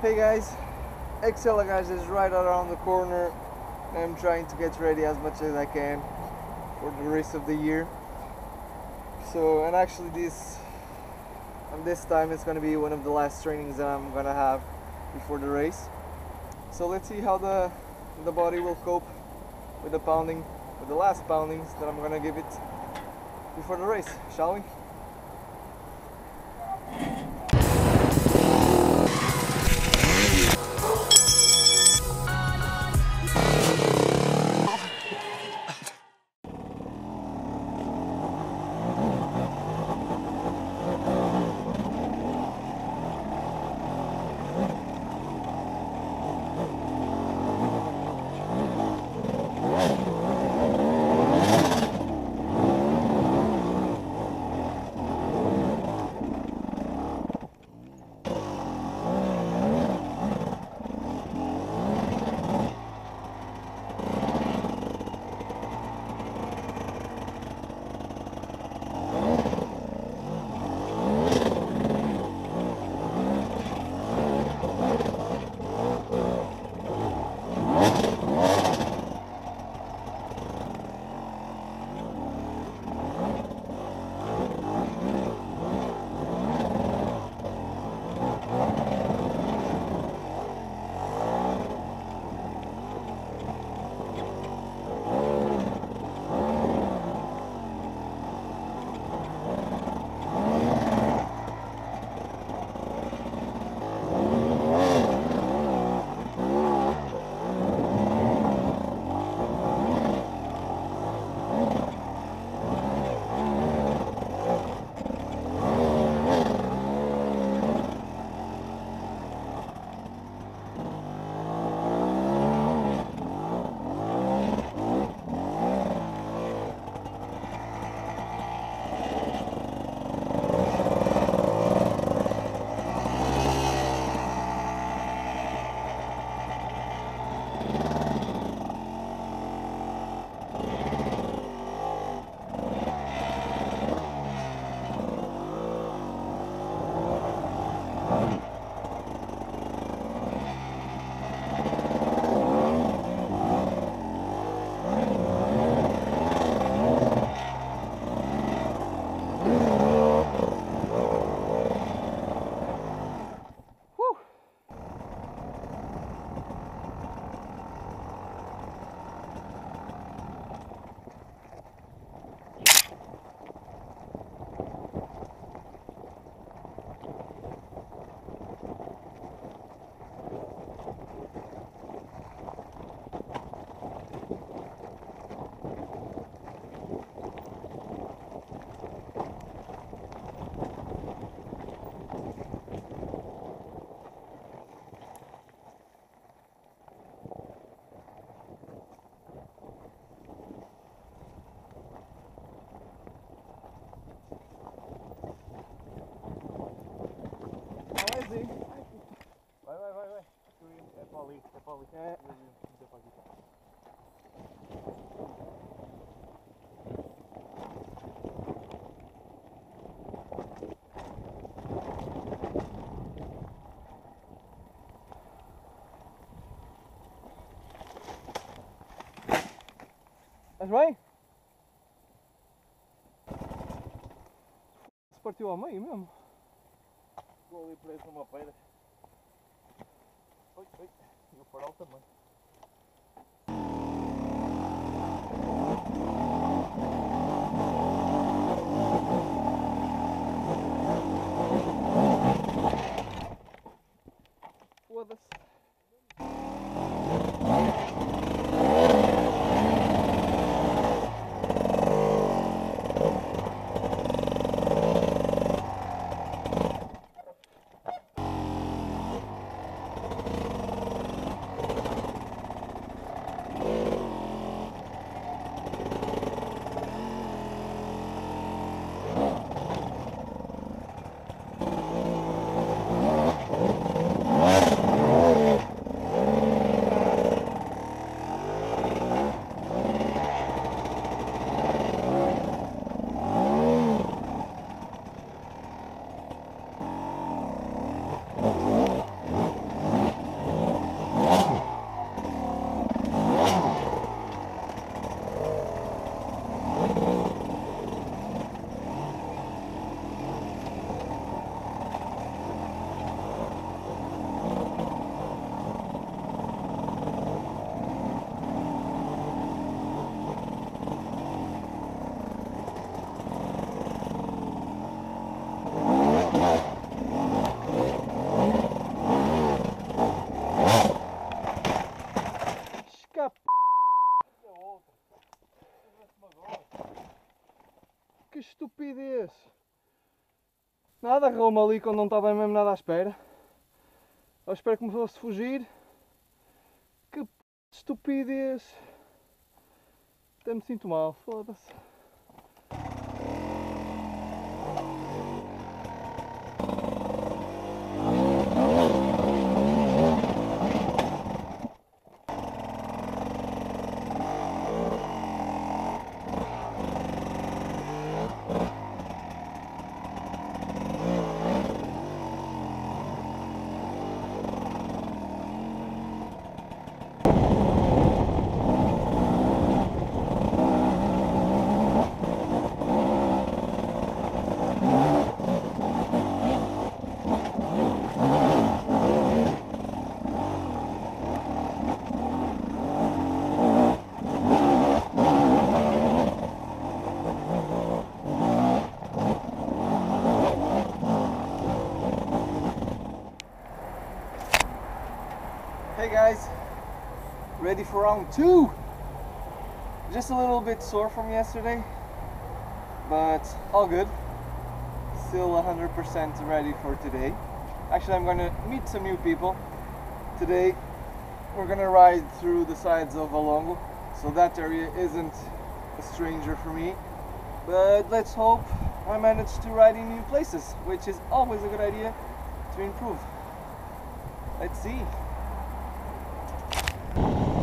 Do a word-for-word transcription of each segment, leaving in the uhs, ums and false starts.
Hey guys, X L Lagares is right around the corner. I'm trying to get ready as much as I can for the rest of the year. So, and actually this and this time it's going to be one of the last trainings that I'm going to have before the race. So let's see how the, the body will cope with the pounding, with the last poundings that I'm going to give it before the race, shall we? Yeah. That's right. Você partiu a meio mesmo? Ficou ali preso numa pedra. Oi, oi. E o farol também. Foda-se. estupidez! Nada, agarrou-me ali quando não estava mesmo nada à espera. Eu espero que me fosse fugir. Que p... estupidez! Até me sinto mal, foda-se. Hey guys, ready for round two. Just a little bit sore from yesterday, but all good. Still one hundred percent ready for today. Actually, I'm gonna meet some new people. Today we're gonna ride through the sides of Valongo, so that area isn't a stranger for me. But let's hope I manage to ride in new places, which is always a good idea to improve. Let's see. Thank you.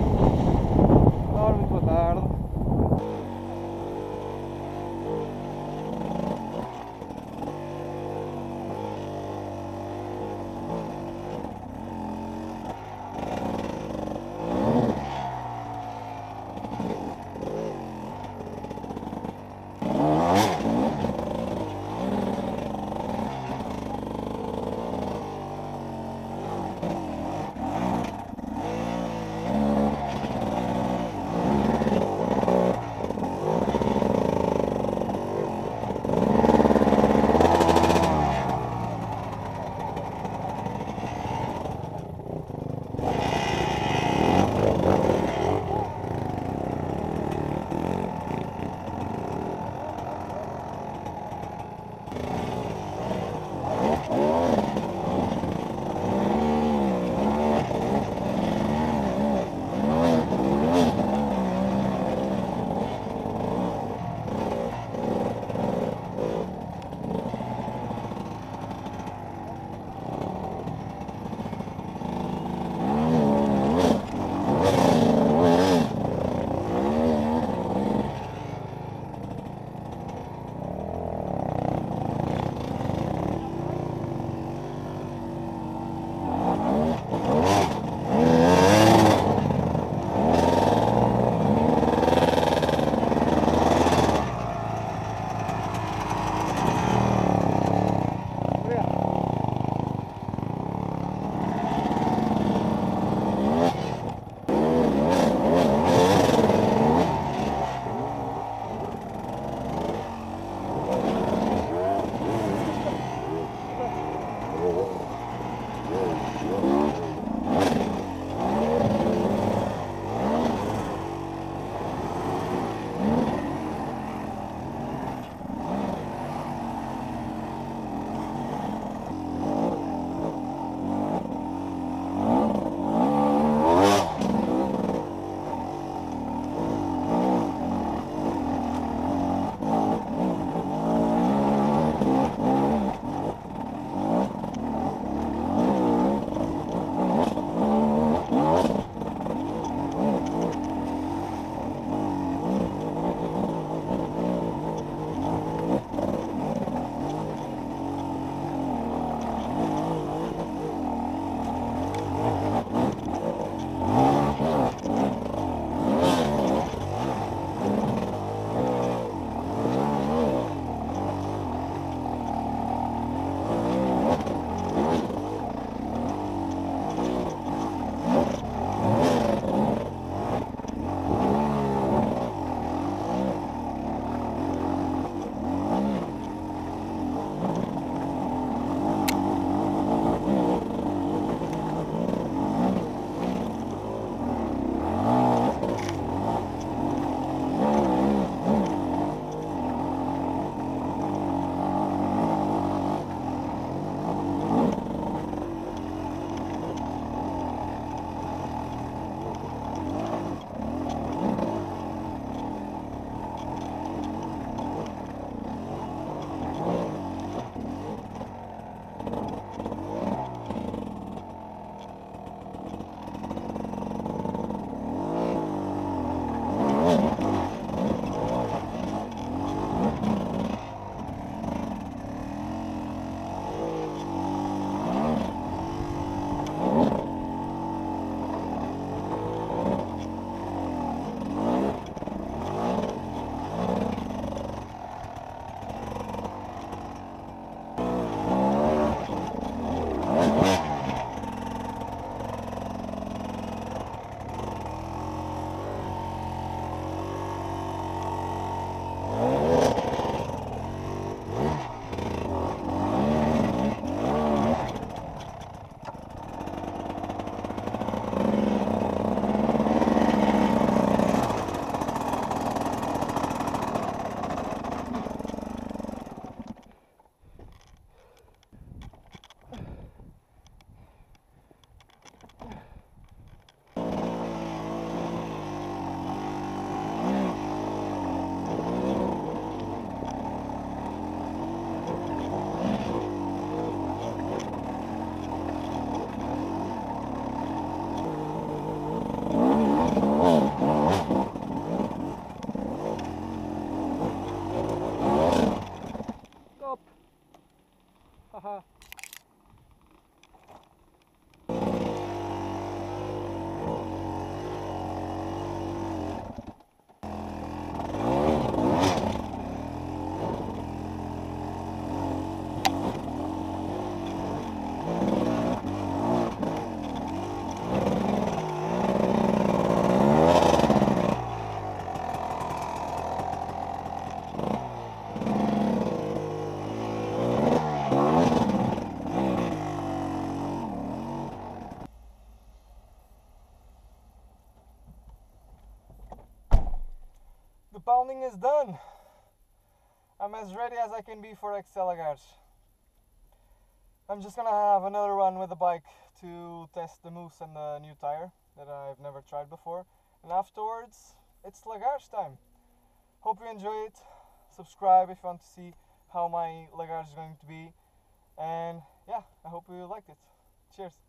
Compounding is done. I'm as ready as I can be for X L Lagares. I'm just gonna have another run with the bike to test the mousse and the new tire that I've never tried before, and afterwards it's Lagares time. Hope you enjoy it. Subscribe if you want to see how my Lagares is going to be, and yeah, I hope you liked it. Cheers!